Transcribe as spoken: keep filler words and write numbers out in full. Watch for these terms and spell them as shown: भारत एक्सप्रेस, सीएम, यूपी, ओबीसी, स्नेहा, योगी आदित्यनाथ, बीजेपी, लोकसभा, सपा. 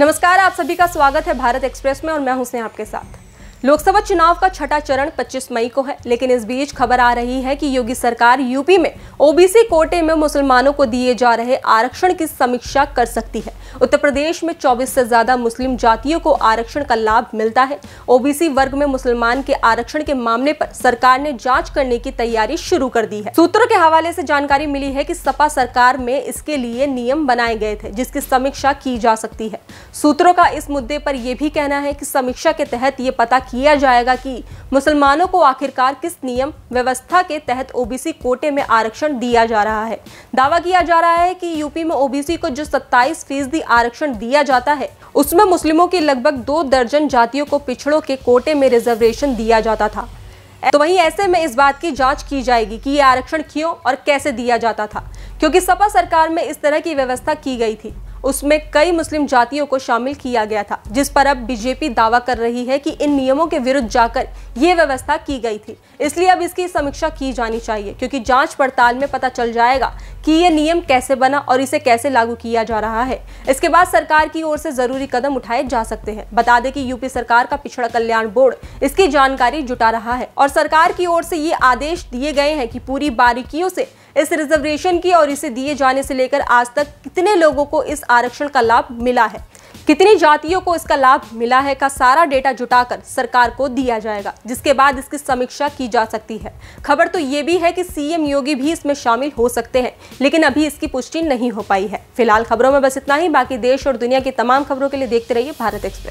नमस्कार, आप सभी का स्वागत है भारत एक्सप्रेस में और मैं हूं स्नेहा आपके साथ। लोकसभा चुनाव का छठा चरण पच्चीस मई को है, लेकिन इस बीच खबर आ रही है कि योगी सरकार यूपी में ओबीसी कोटे में मुसलमानों को दिए जा रहे आरक्षण की समीक्षा कर सकती है। उत्तर प्रदेश में चौबीस से ज्यादा मुस्लिम जातियों को आरक्षण का लाभ मिलता है। ओबीसी वर्ग में मुसलमान के आरक्षण के मामले पर सरकार ने जांच करने की तैयारी शुरू कर दी है। सूत्रों के हवाले से जानकारी मिली है कि सपा सरकार में इसके लिए नियम बनाए गए थे जिसकी समीक्षा की जा सकती है। सूत्रों का इस मुद्दे पर यह भी कहना है कि समीक्षा के तहत ये पता किया जाएगा कि मुसलमानों को आखिरकार किस नियम व्यवस्था के तहत ओबीसी कोटे में आरक्षण दिया जा रहा है। दावा किया जा रहा है कि यूपी में ओबीसी को जो सत्ताईस फीसदी आरक्षण दिया जाता है, उसमें मुस्लिमों की लगभग दो दर्जन जातियों को पिछड़ों के कोटे में रिजर्वेशन दिया जाता था। तो वहीं ऐसे में इस बात की जांच की जाएगी कि ये आरक्षण क्यों और कैसे दिया जाता था, क्योंकि सपा सरकार में इस तरह की व्यवस्था की गई थी। उसमें कई मुस्लिम जातियों को शामिल किया गया था, जिस पर अब बीजेपी दावा कर रही है कि इन नियमों के विरुद्ध जाकर ये व्यवस्था की गई थी, इसलिए अब इसकी समीक्षा की जानी चाहिए, क्योंकि जांच पड़ताल में पता चल जाएगा कि ये नियम कैसे बना और इसे कैसे लागू किया जा रहा है। इसके बाद सरकार की ओर से जरूरी कदम उठाए जा सकते हैं। बता दें कि यूपी सरकार का पिछड़ा कल्याण बोर्ड इसकी जानकारी जुटा रहा है और सरकार की ओर से ये आदेश दिए गए हैं कि पूरी बारीकियों से इस रिजर्वेशन की और इसे दिए जाने से लेकर आज तक कितने लोगों को इस आरक्षण का लाभ मिला है, कितनी जातियों को इसका लाभ मिला है का सारा डेटा जुटाकर सरकार को दिया जाएगा, जिसके बाद इसकी समीक्षा की जा सकती है। खबर तो ये भी है कि सीएम योगी भी इसमें शामिल हो सकते हैं, लेकिन अभी इसकी पुष्टि नहीं हो पाई है। फिलहाल खबरों में बस इतना ही। बाकी देश और दुनिया की तमाम खबरों के लिए देखते रहिए भारत एक्सप्रेस।